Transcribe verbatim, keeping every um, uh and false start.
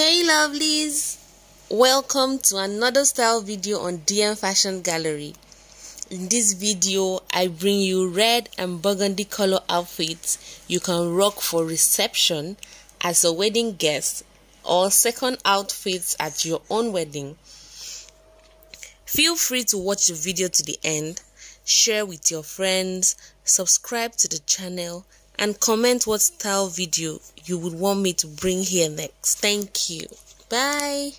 Hey lovelies, welcome to another style video on D M Fashion Gallery. In this video, I bring you red and burgundy color outfits you can rock for reception, as a wedding guest, or second outfits at your own wedding. Feel free to watch the video to the end, share with your friends, subscribe to the channel, and comment what style video you would want me to bring here next. Thank you. Bye.